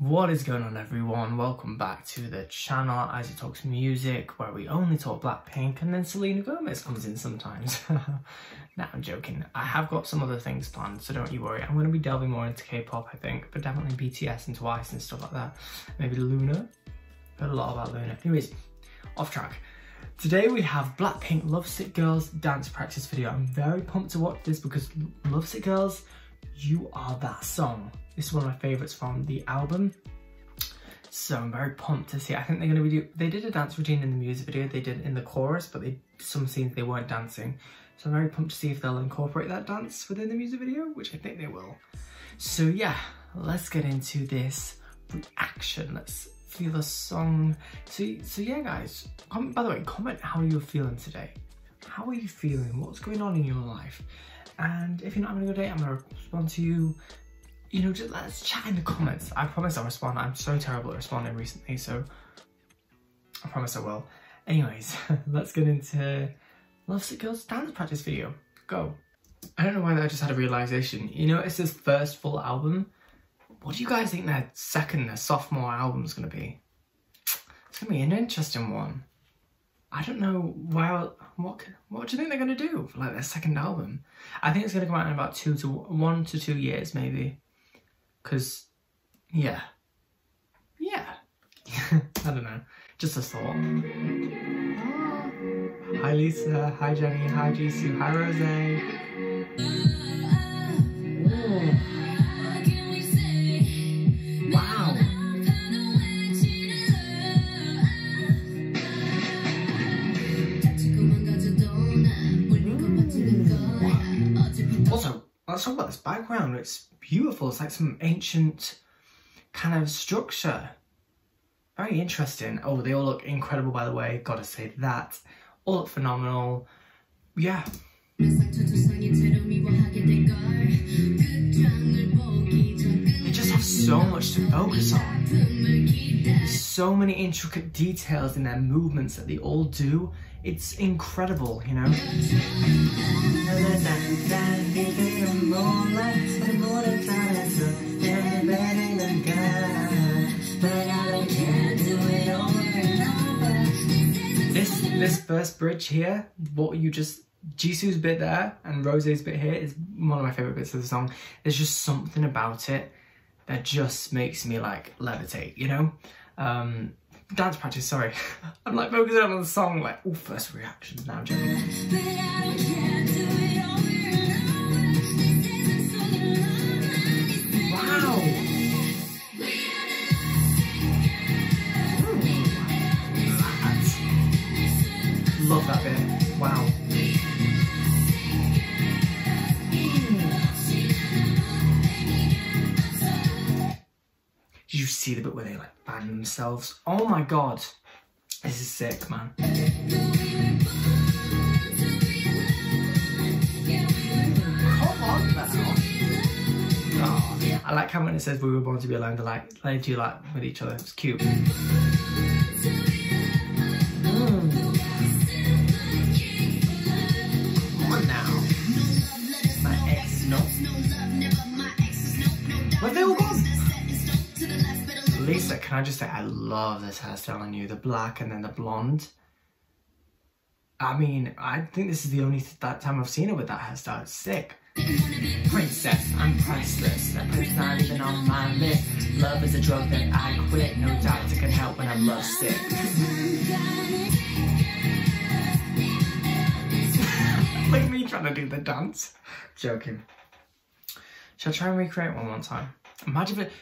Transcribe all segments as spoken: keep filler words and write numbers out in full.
What is going on, everyone? Welcome back to the channel, Isaac Talks Music, where we only talk Blackpink, and then Selena Gomez comes in sometimes. Nah, I'm joking. I have got some other things planned, so don't you worry. I'm going to be delving more into K-pop, I think, but definitely B T S and TWICE and stuff like that. Maybe Luna. I've heard a lot about Luna. Anyways, off track. Today we have Blackpink Lovesick Girls dance practice video. I'm very pumped to watch this because Lovesick Girls, you are that song. This is one of my favourites from the album, so I'm very pumped to see it. I think they're going to be do. They did a dance routine in the music video, they did it in the chorus, but they some scenes they weren't dancing. So I'm very pumped to see if they'll incorporate that dance within the music video, which I think they will. So yeah, let's get into this reaction. Let's feel the song. So, so yeah, guys. Comment, by the way, comment how you're feeling today. How are you feeling? What's going on in your life? And if you're not having a good day, I'm going to respond to you. You know, just let's chat in the comments. I promise I'll respond. I'm so terrible at responding recently, so I promise I will. Anyways, let's get into Lovesick Girls dance practice video. Go. I don't know why I just had a realization. You know, it's his first full album. What do you guys think their second, their sophomore album is going to be? It's going to be an interesting one. I don't know why, what what do you think they're going to do for like their second album? I think it's going to come out in about two to one to two years, maybe. Because, yeah. Yeah. I don't know. Just a thought. Hi Lisa, hi Jennie, hi Jisoo, hi Rose. Ooh. Wow. Ooh. Also, let's talk about this background. It's beautiful. It's like some ancient kind of structure. Very interesting. Oh, they all look incredible, by the way. Gotta say that. All look phenomenal. Yeah. They just have so much to focus on. So many intricate details in their movements that they all do. It's incredible, you know? This this first bridge here, what you just Jisoo's bit there and Rose's bit here is one of my favourite bits of the song. There's just something about it that just makes me like levitate, you know? Um Dance practice, sorry. I'm like focusing on the song, like, oh, first reactions now, Jennie. Wow! Ooh. Love that bit, wow. Did you see the bit where they like bang themselves? Oh my god, this is sick, man. Come on now. Oh, I like how when it says we were born to be alone, they like they do like with each other. It's cute. Mm. Come on now. My ex, no. Where they all gone? Lisa, can I just say, I love this hairstyle on you, the black and then the blonde. I mean, I think this is the only th that time I've seen her with that hairstyle. It's sick. Princess, I'm priceless. That price not even on my list. Love is a drug that I quit. No doctor can help when I'm lovesick. Like me trying to do the dance. Joking. Shall I try and recreate one more time? Imagine if it...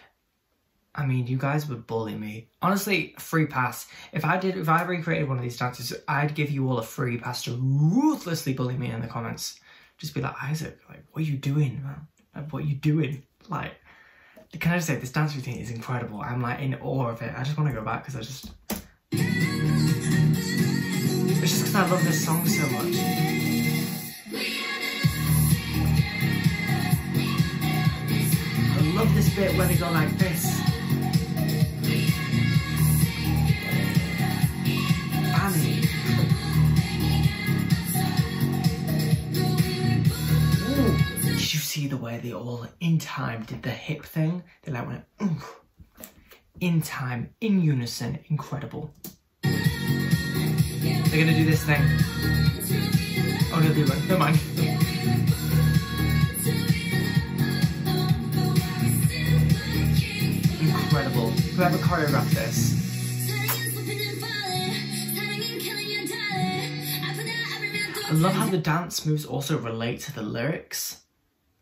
I mean, you guys would bully me. Honestly, free pass. If I did, if I recreated one of these dances, I'd give you all a free pass to ruthlessly bully me in the comments. Just be like, Isaac, like, what are you doing, man? Like, what are you doing? Like, can I just say, this dance routine is incredible. I'm like in awe of it. I just want to go back because I just... It's just because I love this song so much. I love this bit where they go like this. Did you see the way they all in time did the hip thing? They like went oomph. in time, in unison, incredible. They're gonna do this thing. Oh no, they won't, never mind. Incredible. Whoever choreographed this. I love how the dance moves also relate to the lyrics.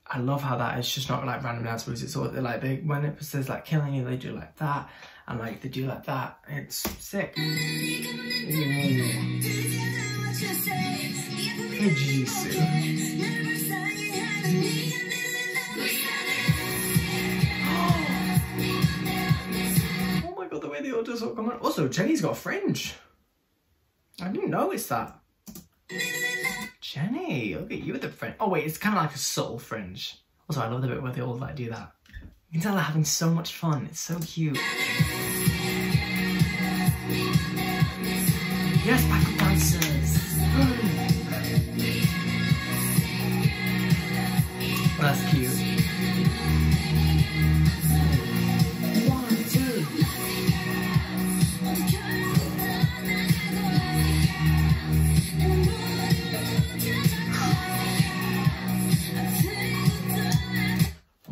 I love how that is just not like random dance moves. It's all like they, when it says like killing you, they do like that, and like they do like that. It's sick. Hey, Jisoo. Oh my god, the way they all just all come on. Also, Jennie's got a fringe. I didn't notice that. Jennie, look at you with the fringe. Oh wait, it's kind of like a subtle fringe. Also, I love the bit where they all like do that. You can tell they're having so much fun. It's so cute. Yes, backup dancers. That's cute.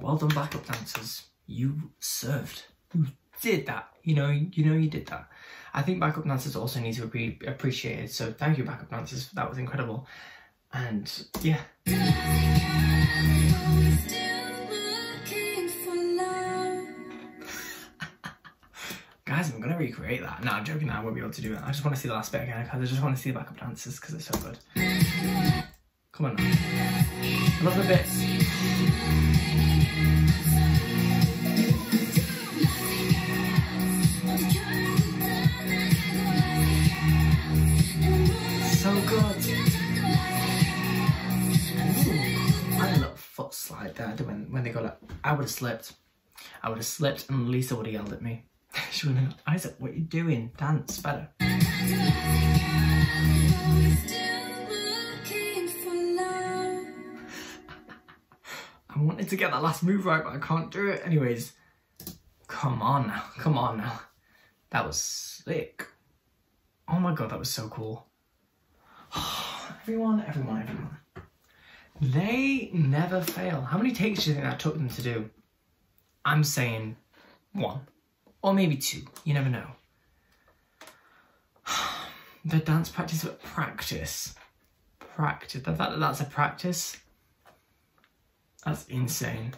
Well done, backup dancers. You served. You did that. You know, you know you did that. I think backup dancers also need to be appreciated. So thank you, backup dancers. That was incredible. And yeah. Guys, I'm gonna recreate that. No, I'm joking. I won't be able to do it. I just want to see the last bit again because I just want to see the backup dancers because it's so good. Come on now. Another bit. So good. Ooh, I had a little foot slide there when, when they got up. I would have slipped. I would have slipped and Lisa would have yelled at me. She would have yelled, Isaac, what are you doing? Dance better. I wanted to get that last move right, but I can't do it. Anyways, come on now. Come on now. That was sick. Oh my god, that was so cool. Everyone, everyone, everyone. They never fail. How many takes do you think that took them to do? I'm saying one. Or maybe two. You never know. The dance practice, but practice. Practice. The fact that that's a practice, that's insane.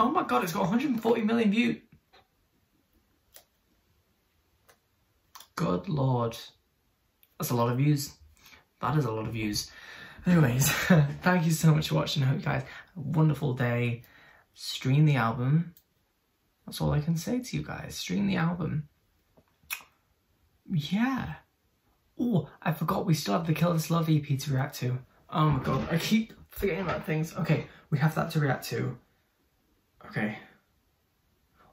Oh my god, it's got one hundred forty million views. Good lord. That's a lot of views. That is a lot of views. Anyways, thank you so much for watching. I hope you guys have a wonderful day. Stream the album. That's all I can say to you guys. Stream the album. Yeah. Oh, I forgot we still have the Kill This Love E P to react to. Oh my god, I keep forgetting about things. Okay, we have that to react to. Okay.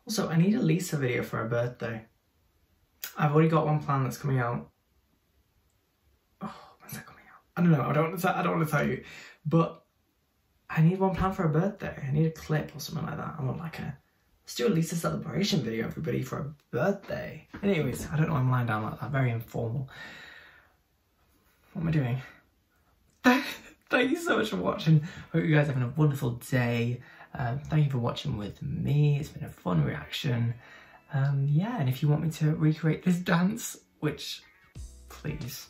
Also, I need a Lisa video for her birthday. I've already got one plan that's coming out. I don't know, I don't want to, I don't want to tell you, but I need one planned for a birthday. I need a clip or something like that. I want like a, let's do a Lisa celebration video, everybody, for a birthday. Anyways, I don't know why I'm lying down like that, very informal. What am I doing? Thank you so much for watching. Hope you guys are having a wonderful day. Um, thank you for watching with me. It's been a fun reaction. Um, yeah, and if you want me to recreate this dance, which, please,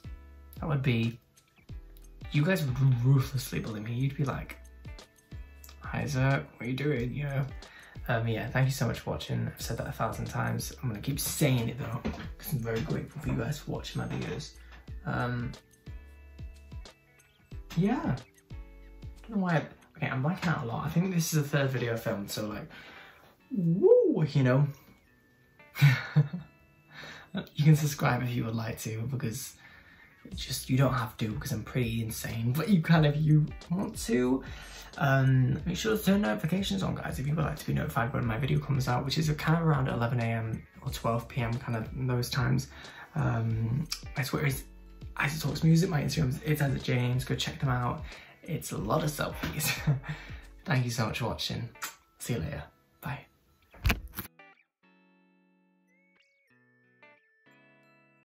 that would be... You guys would ruthlessly bully me. You'd be like, Isaac, what are you doing? You know? Um, yeah, thank you so much for watching. I've said that a thousand times. I'm going to keep saying it though, because I'm very grateful for you guys for watching my videos. Um, yeah. I don't know why. I, okay, I'm blanking out a lot. I think this is the third video I filmed, so like, woo, you know. You can subscribe if you would like to, because... just you don't have to because I'm pretty insane, but you can if you want to. Um make sure to turn notifications on, guys, if you would like to be notified when my video comes out, which is kind of around eleven A M or twelve P M, kind of those times. Um my Twitter is Isaac Talks Music, my Instagram is it's Isaac James. Go check them out. It's a lot of selfies. Thank you so much for watching. See you later.